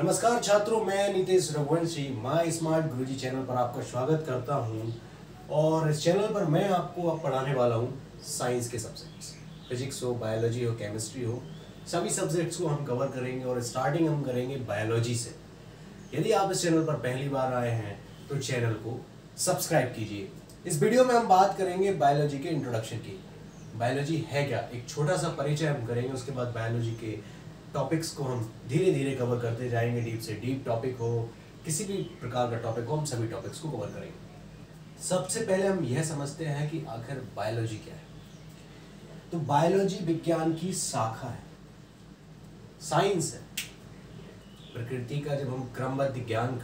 नमस्कार छात्रों, मैं Nitish Raghuvanshi my smart Guruji channel पर आपका स्वागत करता हूं। और इस चैनल पर मैं आपको अब पढ़ाने वाला हूं साइंस के सब्जेक्ट्स, फिजिक्स हो, बायोलॉजी हो, केमिस्ट्री हो, सभी सब्जेक्ट्स को हम कवर करेंगे। और स्टार्टिंग हम करेंगे बायोलॉजी से। यदि आप इस चैनल पर पहली बार आए हैं तो चैनल को सब्सक्राइब कीजिए। इस वीडियो में हम बात करेंगे बायोलॉजी के इंट्रोडक्शन की। बायोलॉजी है क्या, एक छोटा सा परिचय हम करेंगे। उसके बाद बायोलॉजी के टॉपिक्स को हम धीरे धीरे कवर करते जाएंगे। डीप से डीप टॉपिक हो, किसी भी प्रकार का टॉपिक हो, हम सभी टॉपिक्स को कवर करेंगे। सबसे पहले हम यह समझते हैं कि आखिर बायोलॉजी क्या है। तो बायोलॉजी विज्ञान की शाखा है, साइंस है। प्रकृति का जब हम क्रमबद्ध ज्ञान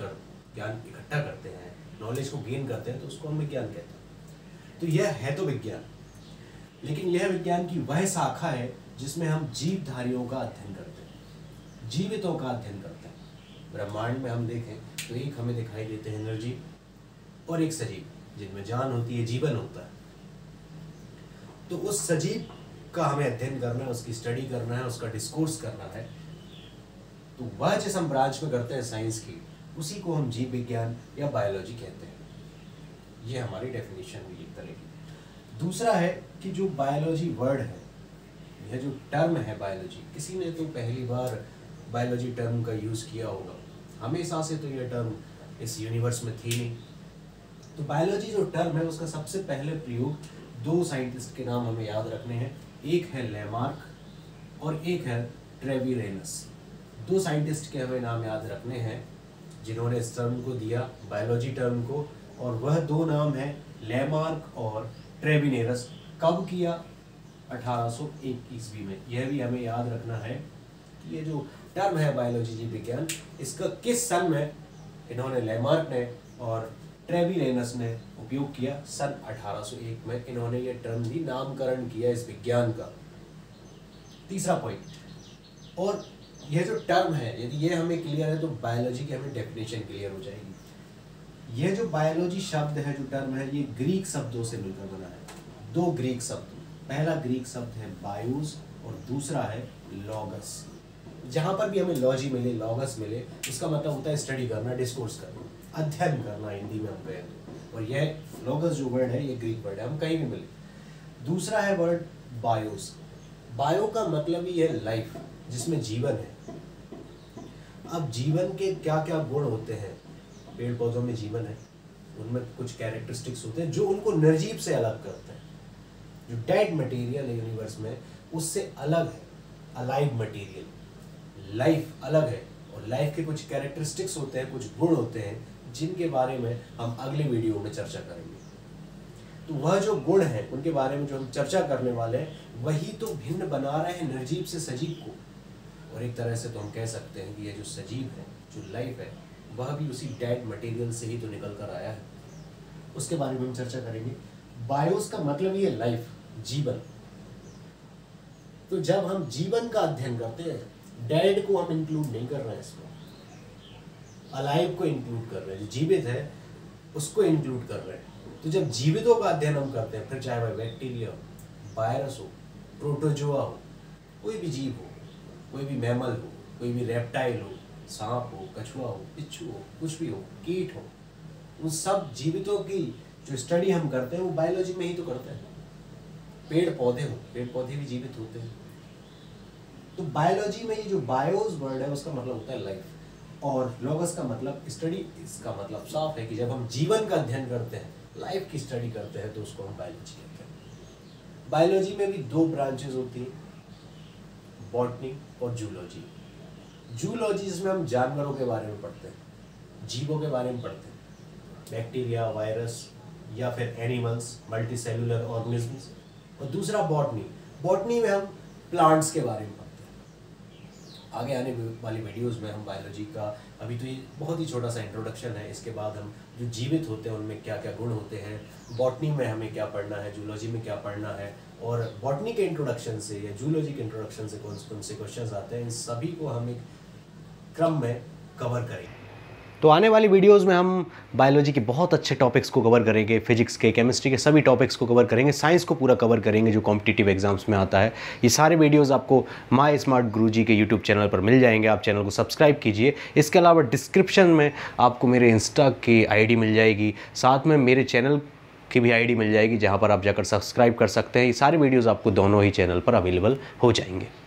इकट्ठा करते हैं, नॉलेज को गेन करते हैं, तो उसको हम विज्ञान कहते हैं। तो यह है तो विज्ञान, लेकिन यह विज्ञान की वह शाखा है जिसमें हम जीवधारियों का अध्ययन करते हैं, जीवितों का अध्ययन करते हैं। ब्रह्मांड में हम देखें तो एक हमें दिखाई देते हैं निर्जीव और एक सजीव, जिनमें जान होती है, जीवन होता है। तो उस सजीव का हमें अध्ययन करना है, उसकी स्टडी करना है, उसका डिस्कोर्स करना है। तो वह जिस हम ब्रांच में करते हैं साइंस की, उसी को हम जीव विज्ञान या बायोलॉजी कहते हैं। ये हमारी डेफिनेशन हुई एक तरह की। दूसरा है कि जो बायोलॉजी वर्ड है, यह जो टर्म है बायोलॉजी, किसी ने तो पहली बार बायोलॉजी टर्म का यूज़ किया होगा। हमेशा से तो यह टर्म इस यूनिवर्स में थी नहीं। तो बायोलॉजी जो टर्म है, उसका सबसे पहले प्रयोग दो साइंटिस्ट के नाम हमें याद रखने हैं। एक है लैमार्क और एक है ट्रेविनेरस। दो साइंटिस्ट के हमें नाम याद रखने हैं जिन्होंने इस टर्म को दिया, बायोलॉजी टर्म को। और वह दो नाम हैं लैमार्क और ट्रेविनेरस। कब किया? 1801 ईस्वी में। यह भी हमें याद रखना है कि ये जो टर्म है बायोलॉजी जीव विज्ञान, इसका किस सन में इन्होंने, लैमार्क ने और ट्रेविनेरस ने उपयोग किया। सन 1801 में इन्होंने ये टर्म भी नामकरण किया इस विज्ञान का। तीसरा पॉइंट, और यह जो टर्म है, यदि ये हमें क्लियर है तो बायोलॉजी की हमें डेफिनेशन क्लियर हो जाएगी। यह जो बायोलॉजी शब्द है, जो टर्म है, ये ग्रीक शब्दों से मिलकर बना है। दो ग्रीक शब्द, पहला ग्रीक शब्द है बायोस और दूसरा है लॉगस। जहाँ पर भी हमें लॉजी मिले, लॉगस मिले, उसका मतलब होता है स्टडी करना, डिस्कोर्स करना, अध्ययन करना, हिंदी में हम कहें। और यह लॉगस जो वर्ड है, ये ग्रीक वर्ड है, हम कहीं भी मिले। दूसरा है वर्ड बायोस। बायो का मतलब ही है लाइफ, जिसमें जीवन है। अब जीवन के क्या क्या गुण होते हैं? पेड़ पौधों में जीवन है, उनमें कुछ कैरेक्टरिस्टिक्स होते हैं जो उनको निर्जीव से अलग करते हैं। जो डेड मटेरियल है यूनिवर्स में, उससे अलग है अलाइव मटेरियल, लाइफ अलग है। और लाइफ के कुछ कैरेक्टरिस्टिक्स होते हैं, कुछ गुण होते हैं, जिनके बारे में हम अगले वीडियो में चर्चा करेंगे। तो वह जो गुण है, उनके बारे में जो हम चर्चा करने वाले हैं, वही तो भिन्न बना रहे हैं निर्जीव से सजीव को। और एक तरह से तो हम कह सकते हैं कि यह जो सजीव है, जो लाइफ है, वह भी उसी डेड मटेरियल से ही तो निकल कर आया है। उसके बारे में हम चर्चा करेंगे। बायोस का मतलब ये लाइफ, जीवन। तो जब हम जीवन का अध्ययन करते हैं, डेड को हम इंक्लूड नहीं कर रहे हैं इसमें, अलाइव को इंक्लूड कर रहे हैं, जो जीवित है उसको इंक्लूड कर रहे हैं। तो जब जीवितों का अध्ययन हम करते हैं, फिर चाहे वह बैक्टीरिया हो, वायरस हो, प्रोटोजोआ हो, कोई भी जीव हो, कोई भी मैमल हो, कोई भी रेप्टाइल हो, सांप हो, कछुआ हो, बिच्छू हो, कुछ भी हो, कीट हो, उन सब जीवितों की जो स्टडी हम करते हैं वो बायोलॉजी में ही तो करते हैं। पेड़ पौधे हो, पेड़ पौधे भी जीवित होते हैं। तो बायोलॉजी में ये जो बायोस वर्ड है, उसका मतलब होता है लाइफ। और लॉगस का मतलब स्टडी। इसका मतलब साफ है कि जब हम जीवन का अध्ययन करते हैं, लाइफ की स्टडी करते हैं, तो उसको हम बायोलॉजी कहते हैं। बायोलॉजी में भी दो ब्रांचेज होती हैं, बॉटनी और जूलॉजी। जूलॉजी जिसमें हम जानवरों के बारे में पढ़ते हैं, जीवों के बारे में पढ़ते हैं, बैक्टीरिया, वायरस या फिर एनिमल्स, मल्टी सेलुलर ऑर्गेनिजम्स। और दूसरा बॉटनी। बॉटनी में हम प्लांट्स के बारे में पढ़ते हैं। आगे आने वाली वीडियोस में हम बायोलॉजी का, अभी तो ये बहुत ही छोटा सा इंट्रोडक्शन है, इसके बाद हम जो जीवित होते हैं उनमें क्या क्या गुण होते हैं, बॉटनी में हमें क्या पढ़ना है, जूलॉजी में क्या पढ़ना है, और बॉटनी के इंट्रोडक्शन से या जूलॉजी के इंट्रोडक्शन से कौन कौन से क्वेश्चन आते हैं, इन सभी को हम एक क्रम में कवर करेंगे। तो आने वाली वीडियोस में हम बायोलॉजी के बहुत अच्छे टॉपिक्स को कवर करेंगे, फिजिक्स के, केमिस्ट्री के सभी टॉपिक्स को कवर करेंगे, साइंस को पूरा कवर करेंगे जो कॉम्पिटिटिव एग्जाम्स में आता है। ये सारे वीडियोस आपको माय स्मार्ट गुरुजी के यूट्यूब चैनल पर मिल जाएंगे, आप चैनल को सब्सक्राइब कीजिए। इसके अलावा डिस्क्रिप्शन में आपको मेरे इंस्टा की आईडी मिल जाएगी, साथ में मेरे चैनल की भी आईडी मिल जाएगी जहाँ पर आप जाकर सब्सक्राइब कर सकते हैं। ये सारे वीडियोज़ आपको दोनों ही चैनल पर अवेलेबल हो जाएंगे।